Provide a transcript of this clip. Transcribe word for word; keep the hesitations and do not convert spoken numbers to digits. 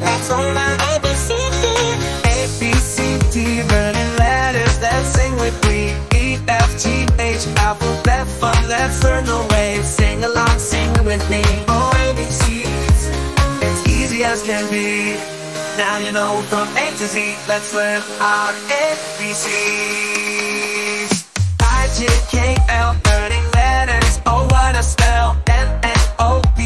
That's all my A B C. A B C D, learning letters, let's sing with glee. E F G H, alphabet fun, let's learn the waves. Sing along, sing with me. Oh, A B C's, it's easy as can be. Now you know from A to Z, let's learn our A B C's. I J K L, learning letters, oh what a spell. M N O P